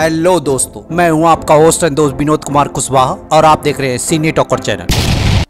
Hello दोस्तों, मैं हूं आपका होस्ट एंड दोस्त विनोद कुमार कुशवाहा और आप देख रहे हैं सिने टॉकर चैनल।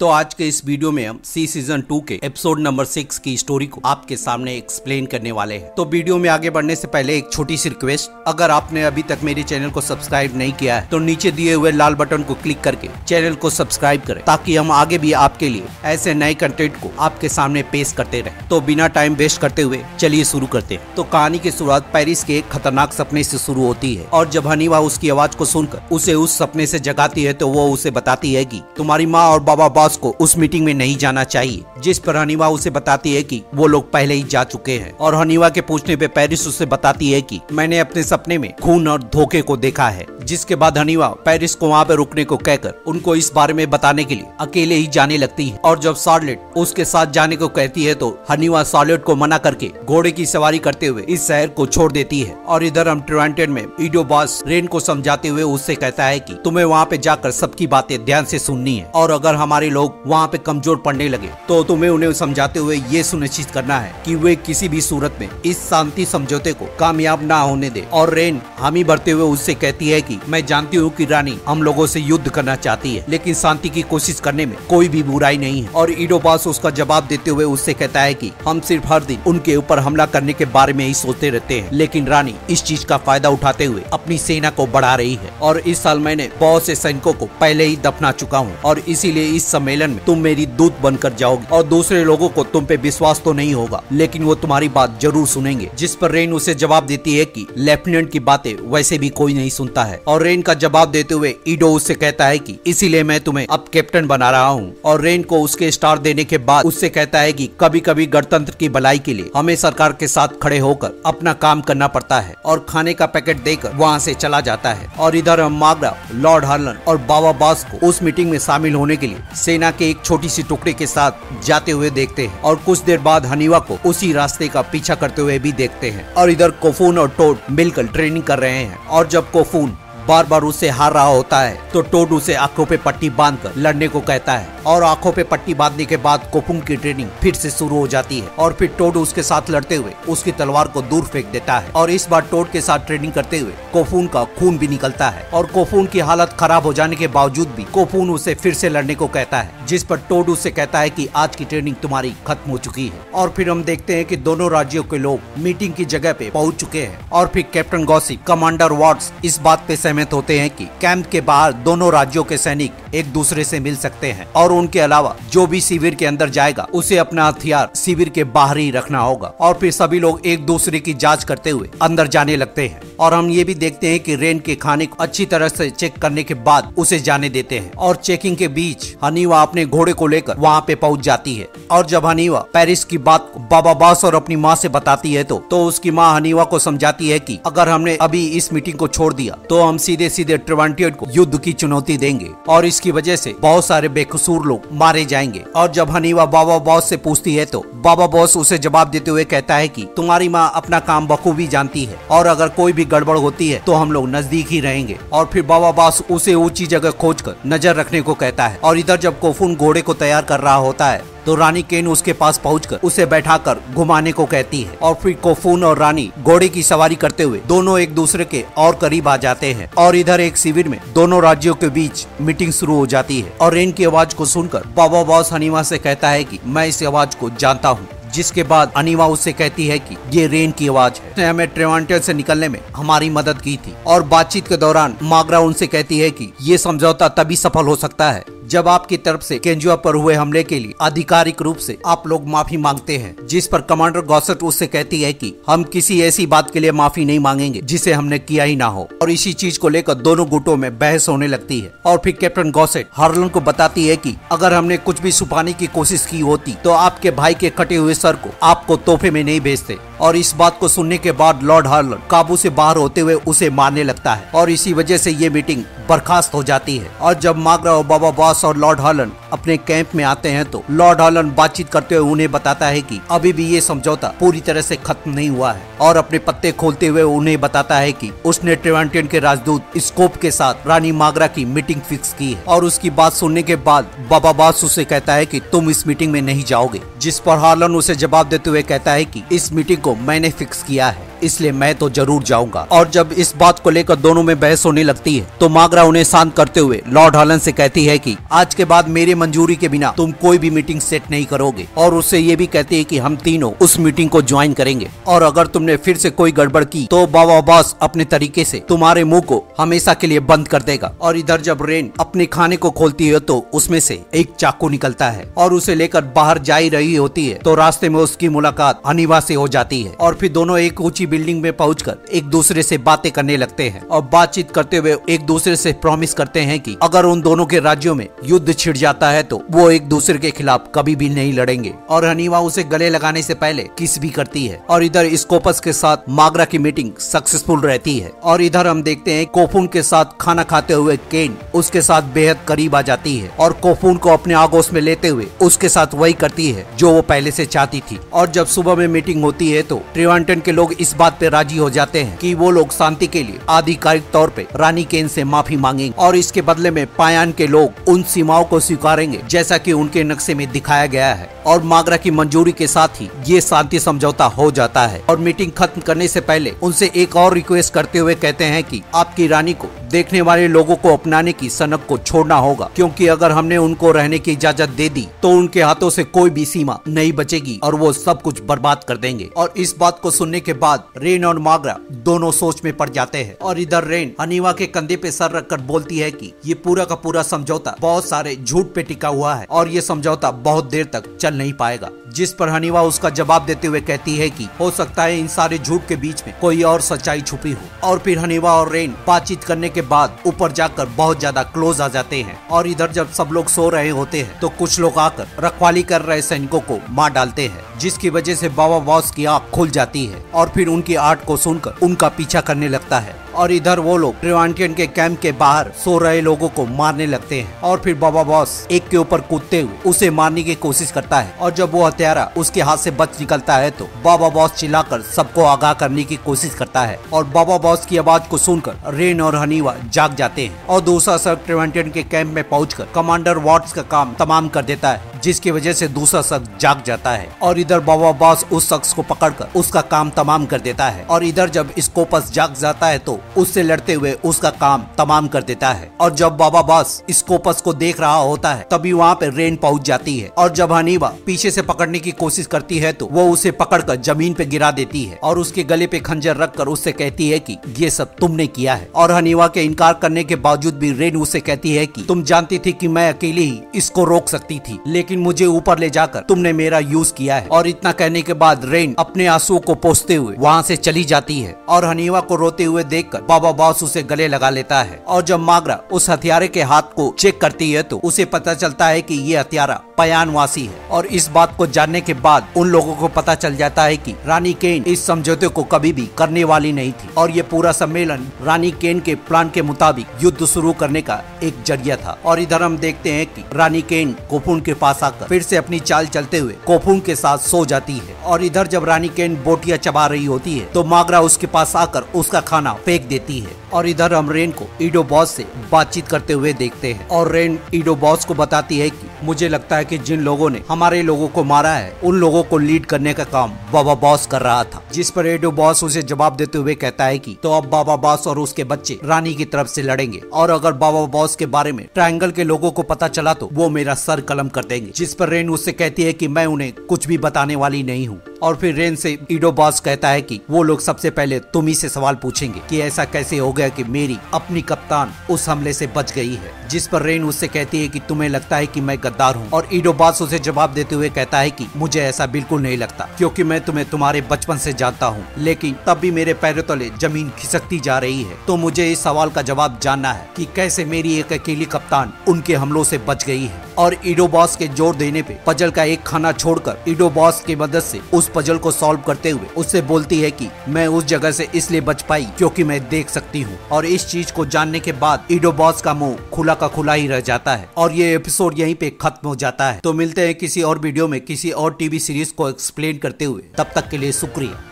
तो आज के इस वीडियो में हम सीजन 2 के एपिसोड नंबर 6 की स्टोरी को आपके सामने एक्सप्लेन करने वाले हैं। तो वीडियो में आगे बढ़ने से पहले एक छोटी सी रिक्वेस्ट, अगर आपने अभी तक मेरे चैनल को सब्सक्राइब नहीं किया है तो नीचे दिए हुए लाल बटन को क्लिक करके चैनल को सब्सक्राइब करें ताकि हम आगे भी आपके लिए ऐसे नए कंटेंट को आपके सामने पेश करते रहे। तो बिना टाइम वेस्ट करते हुए चलिए शुरू करते हैं। तो कहानी की शुरुआत पेरिस के एक खतरनाक सपने से शुरू होती है और जब हनीवा उसकी आवाज को सुनकर उसे उस सपने से जगाती है तो वो उसे बताती है कि तुम्हारी माँ और बाबा बॉस को उस मीटिंग में नहीं जाना चाहिए, जिस पर हनीवा उसे बताती है कि वो लोग पहले ही जा चुके हैं। और हनीवा के पूछने पे पेरिस उसे बताती है कि मैंने अपने सपने में खून और धोखे को देखा है, जिसके बाद हनीवा पेरिस को वहाँ पे रुकने को कहकर उनको इस बारे में बताने के लिए अकेले ही जाने लगती है। और जब शार्लेट उसके साथ जाने को कहती है तो हनीवा शार्लेट को मना करके घोड़े की सवारी करते हुए इस शहर को छोड़ देती है। और इधर हम ट्रिवेंटियन में ईडो वॉस रेन को समझाते हुए उससे कहता है कि तुम्हें वहाँ पे जाकर सबकी बातें ध्यान से सुननी है और अगर हमारे लोग वहाँ पे कमजोर पड़ने लगे तो तुम्हें उन्हें समझाते हुए ये सुनिश्चित करना है कि वे किसी भी सूरत में इस शांति समझौते को कामयाब ना होने दे। और रेन हामी भरते हुए उससे कहती है कि मैं जानती हूँ कि रानी हम लोगों से युद्ध करना चाहती है, लेकिन शांति की कोशिश करने में कोई भी बुराई नहीं है। और ईडो वॉस उसका जवाब देते हुए उससे कहता है कि हम सिर्फ हर दिन उनके ऊपर हमला करने के बारे में ही सोचते रहते हैं, लेकिन रानी इस चीज का फायदा उठाते हुए अपनी सेना को बढ़ा रही है। और इस साल मैंने बहुत से सैनिकों को पहले ही दफना चुका हूँ और इसीलिए इस सम्मेलन में तुम मेरी दूत बनकर जाओगे और दूसरे लोगों को तुम पे विश्वास तो नहीं होगा, लेकिन वो तुम्हारी बात जरूर सुनेंगे। जिस पर रेन उसे जवाब देती है कि लेफ्टिनेंट की बातें वैसे भी कोई नहीं सुनता है। और रेन का जवाब देते हुए ईडो उससे कहता है कि इसीलिए मैं तुम्हें अब कैप्टन बना रहा हूँ। और रेन को उसके स्टार देने के बाद उससे कहता है कि कभी कभी गणतंत्र की भलाई के लिए हमें सरकार के साथ खड़े होकर अपना काम करना पड़ता है। और खाने का पैकेट देकर वहाँ से चला जाता है। और इधर हम मागरा, लॉर्ड हार्लन और बाबा बॉस को उस मीटिंग में शामिल होने के लिए सेना के एक छोटी सी टुकड़े के साथ जाते हुए देखते हैं। और कुछ देर बाद हनीवा को उसी रास्ते का पीछा करते हुए भी देखते हैं। और इधर कोफून और टोड मिलकर ट्रेनिंग कर रहे हैं। और जब कोफून बार बार उसे हार रहा होता है तो टोड उसे आंखों पे पट्टी बांधकर लड़ने को कहता है। और आंखों पे पट्टी बांधने के बाद कोफून की ट्रेनिंग फिर से शुरू हो जाती है। और फिर टोड उसके साथ लड़ते हुए उसकी तलवार को दूर फेंक देता है। और इस बार टोड के साथ ट्रेनिंग करते हुए कोफून का खून भी निकलता है। और कोफून की हालत खराब हो जाने के बावजूद भी कोफून उसे फिर से लड़ने को कहता है, जिस पर टोड उससे कहता है कि आज की ट्रेनिंग तुम्हारी खत्म हो चुकी है। और फिर हम देखते हैं कि दोनों राज्यों के लोग मीटिंग की जगह पे पहुंच चुके हैं। और फिर कैप्टन गॉसी, कमांडर वार्ड्स इस बात पे सहमत होते हैं कि कैंप के बाहर दोनों राज्यों के सैनिक एक दूसरे से मिल सकते हैं और उनके अलावा जो भी शिविर के अंदर जाएगा उसे अपना हथियार शिविर के बाहर ही रखना होगा। और फिर सभी लोग एक दूसरे की जांच करते हुए अंदर जाने लगते हैं। और हम ये भी देखते हैं कि रेन के खाने को अच्छी तरह से चेक करने के बाद उसे जाने देते हैं। और चेकिंग के बीच हनीवा अपने घोड़े को लेकर वहाँ पे पहुँच जाती है। और जब हनीवा पेरिस की बात को बाबा बॉस और अपनी माँ से बताती है तो उसकी माँ हनीवा को समझाती है कि अगर हमने अभी इस मीटिंग को छोड़ दिया तो हम सीधे सीधे ट्रिवेंटियन को युद्ध की चुनौती देंगे और इसकी वजह से बहुत सारे बेकसूर लोग मारे जाएंगे। और जब हनीवा बाबा बॉस से पूछती है तो बाबा बॉस उसे जवाब देते हुए कहता है कि तुम्हारी माँ अपना काम बखूबी जानती है और अगर कोई भी गड़बड़ होती है तो हम लोग नजदीक ही रहेंगे। और फिर बाबा बॉस उसे ऊंची जगह खोजकर नजर रखने को कहता है। और इधर जब कोफून घोड़े को तैयार कर रहा होता है तो रानी केन उसके पास पहुंचकर उसे बैठाकर घुमाने को कहती है। और फिर कोफून और रानी घोड़े की सवारी करते हुए दोनों एक दूसरे के और करीब आ जाते हैं। और इधर एक शिविर में दोनों राज्यों के बीच मीटिंग शुरू हो जाती है। और रेन की आवाज को सुनकर बाबा बॉस हनीवा से कहता है कि मैं इस आवाज को जानता हूँ, जिसके बाद हनीवा उससे कहती है कि ये रेन की आवाज है, उसने हमें ट्रिवेंटियन से निकलने में हमारी मदद की थी। और बातचीत के दौरान मागरा उनसे कहती है कि ये समझौता तभी सफल हो सकता है जब आपकी तरफ से केंजुआ पर हुए हमले के लिए आधिकारिक रूप से आप लोग माफी मांगते हैं। जिस पर कमांडर गॉसेट उससे कहती है कि हम किसी ऐसी बात के लिए माफी नहीं मांगेंगे जिसे हमने किया ही ना हो। और इसी चीज को लेकर दोनों गुटों में बहस होने लगती है। और फिर कैप्टन गॉसेट हार्लन को बताती है कि अगर हमने कुछ भी छुपाने की कोशिश की होती तो आपके भाई के कटे हुए सर को आपको तोहफे में नहीं भेजते। और इस बात को सुनने के बाद लॉर्ड हार्लन काबू से बाहर होते हुए उसे मारने लगता है और इसी वजह से ये मीटिंग बर्खास्त हो जाती है। और जब मागरा और बाबा बॉस और लॉर्ड हार्लन अपने कैंप में आते हैं तो लॉर्ड हार्लन बातचीत करते हुए उन्हें बताता है कि अभी भी ये समझौता पूरी तरह से खत्म नहीं हुआ है। और अपने पत्ते खोलते हुए उन्हें बताता है कि उसने ट्रिवेंटियन के राजदूत स्कोप के साथ रानी मागरा की मीटिंग फिक्स की है। और उसकी बात सुनने के बाद बाबा बॉस उसे कहता है कि तुम इस मीटिंग में नहीं जाओगे, जिस पर हार्लन उसे जवाब देते हुए कहता है कि इस मीटिंग को मैंने फिक्स किया है। इसलिए मैं तो जरूर जाऊंगा। और जब इस बात को लेकर दोनों में बहस होने लगती है तो मागरा उन्हें शांत करते हुए लॉर्ड हालन से कहती है कि आज के बाद मेरे मंजूरी के बिना तुम कोई भी मीटिंग सेट नहीं करोगे, और उससे ये भी कहती है कि हम तीनों उस मीटिंग को ज्वाइन करेंगे, और अगर तुमने फिर से कोई गड़बड़ की तो बाबा बॉस अपने तरीके से तुम्हारे मुंह को हमेशा के लिए बंद कर देगा। और इधर जब रेन अपने खाने को खोलती है तो उसमें से एक चाकू निकलता है और उसे लेकर बाहर जा ही रही होती है तो रास्ते में उसकी मुलाकात हनीवा से हो जाती है, और फिर दोनों एक ऊंची बिल्डिंग में पहुंचकर एक दूसरे से बातें करने लगते हैं और बातचीत करते हुए एक दूसरे से प्रॉमिस करते हैं कि अगर उन दोनों के राज्यों में युद्ध छिड़ जाता है तो वो एक दूसरे के खिलाफ कभी भी नहीं लड़ेंगे। और हनीवा उसे गले लगाने से पहले किस भी करती है, और इधर स्कोपस के साथ मागरा की मीटिंग सक्सेसफुल रहती है। और इधर हम देखते हैं कोफून के साथ खाना खाते हुए केन उसके साथ बेहद करीब आ जाती है और कोफून को अपने आगोश में लेते हुए उसके साथ वही करती है जो वो पहले से चाहती थी। और जब सुबह में मीटिंग होती है तो ट्रिवांटन के लोग इस बात पे राजी हो जाते हैं कि वो लोग शांति के लिए आधिकारिक तौर पे रानी केन से माफी मांगेंगे और इसके बदले में पायान के लोग उन सीमाओं को स्वीकारेंगे जैसा कि उनके नक्शे में दिखाया गया है। और मागरा की मंजूरी के साथ ही ये शांति समझौता हो जाता है। और मीटिंग खत्म करने से पहले उनसे एक और रिक्वेस्ट करते हुए कहते हैं कि आपकी रानी को देखने वाले लोगों को अपनाने की सनक को छोड़ना होगा, क्योंकि अगर हमने उनको रहने की इजाजत दे दी तो उनके हाथों से कोई भी सीमा नहीं बचेगी और वो सब कुछ बर्बाद कर देंगे। और इस बात को सुनने के बाद रेन और मागरा दोनों सोच में पड़ जाते हैं। और इधर रेन हनीवा के कंधे पे सर रखकर बोलती है कि ये पूरा का पूरा समझौता बहुत सारे झूठ पे टिका हुआ है और ये समझौता बहुत देर तक चल नहीं पाएगा, जिस पर हनीवा उसका जवाब देते हुए कहती है कि हो सकता है इन सारे झूठ के बीच में कोई और सच्चाई छुपी हो। और फिर हनीवा और रेन बातचीत करने के बाद ऊपर जाकर बहुत ज्यादा क्लोज आ जाते हैं। और इधर जब सब लोग सो रहे होते हैं तो कुछ लोग आकर रखवाली कर रहे सैनिकों को मार डालते हैं, जिसकी वजह से बाबा वॉस की आंख खुल जाती है और फिर उनकी आर्ट को सुनकर उनका पीछा करने लगता है। और इधर वो लोग ट्रिवांटियन के कैंप के बाहर सो रहे लोगों को मारने लगते हैं और फिर बाबा बॉस एक के ऊपर कूदते हुए उसे मारने की कोशिश करता है, और जब वो हत्यारा उसके हाथ से बच निकलता है तो बाबा बॉस चिल्लाकर सबको आगाह करने की कोशिश करता है। और बाबा बॉस की आवाज को सुनकर रेन और हनीवा जाग जाते हैं और दूसरा शख्स ट्रिवांटियन के कैंप में पहुंचकर कमांडर वार्ड्स का काम तमाम कर देता है, जिसकी वजह से दूसरा शख्स जाग जाता है। और इधर बाबा बॉस उस शख्स को पकड़कर उसका काम तमाम कर देता है। और इधर जब स्कोपस जाग जाता है तो उससे लड़ते हुए उसका काम तमाम कर देता है। और जब बाबा बॉस स्कोपस को देख रहा होता है तभी वहाँ पे रेन पहुँच जाती है, और जब हनीवा पीछे से पकड़ने की कोशिश करती है तो वो उसे पकड़कर जमीन पे गिरा देती है और उसके गले पे खंजर रखकर उससे कहती है कि ये सब तुमने किया है। और हनीवा के इनकार करने के बावजूद भी रेन उसे कहती है कि तुम जानती थी कि मैं अकेली ही इसको रोक सकती थी, लेकिन मुझे ऊपर ले जाकर तुमने मेरा यूज किया है। और इतना कहने के बाद रेन अपने आंसुओं को पोंछते हुए वहाँ से चली जाती है। और हनीवा को रोते हुए देखकर बाबा बॉस उसे गले लगा लेता है। और जब मागरा उस हथियारे के हाथ को चेक करती है तो उसे पता चलता है कि ये हथियारा पयान वासी है। और इस बात को जानने के बाद उन लोगों को पता चल जाता है कि रानी केन इस समझौते को कभी भी करने वाली नहीं थी, और ये पूरा सम्मेलन रानी केन के प्लान के मुताबिक युद्ध शुरू करने का एक जरिया था। और इधर हम देखते हैं कि रानी केन कोफून के पास आकर फिर से अपनी चाल चलते हुए कोफून के साथ सो जाती है। और इधर जब रानी केन बोटियां चबा रही होती है तो मागरा उसके पास आकर उसका खाना फेंक देती है। और इधर हम रेन को ईडो बॉस से बातचीत करते हुए देखते हैं, और रेन ईडो बॉस को बताती है कि मुझे लगता है कि जिन लोगों ने हमारे लोगों को मारा है उन लोगों को लीड करने का काम बाबा बॉस कर रहा था, जिस पर ईडो बॉस उसे जवाब देते हुए कहता है कि तो अब बाबा बॉस और उसके बच्चे रानी की तरफ से लड़ेंगे, और अगर बाबा बॉस के बारे में ट्रायंगल के लोगों को पता चला तो वो मेरा सर कलम कर देंगे, जिस पर रेन उससे कहती है कि मैं उन्हें कुछ भी बताने वाली नहीं हूँ। और फिर रेन से ईडो बॉस कहता है कि वो लोग सबसे पहले तुम ही से सवाल पूछेंगे कि ऐसा कैसे हो गया कि मेरी अपनी कप्तान उस हमले से बच गई है, जिस पर रेन उससे कहती है कि तुम्हें लगता है कि मैं गद्दार हूँ। और ईडो बॉस उसे जवाब देते हुए कहता है कि मुझे ऐसा बिल्कुल नहीं लगता, क्योंकि मैं तुम्हें तुम्हारे बचपन से जानता हूँ, लेकिन तब भी मेरे पैरों तले जमीन खिसकती जा रही है, तो मुझे इस सवाल का जवाब जानना है कि कैसे मेरी एक अकेली कप्तान उनके हमलों से बच गई है। और ईडो बॉस के जोर देने पे पजल का एक खाना छोड़कर ईडो बॉस की मदद से उस पजल को सॉल्व करते हुए उससे बोलती है कि मैं उस जगह से इसलिए बच पाई क्योंकि मैं देख सकती हूँ। और इस चीज को जानने के बाद ईडो बॉस का मुंह खुला का खुला ही रह जाता है। और ये एपिसोड यहीं पे खत्म हो जाता है। तो मिलते हैं किसी और वीडियो में किसी और टीवी सीरीज को एक्सप्लेन करते हुए, तब तक के लिए शुक्रिया।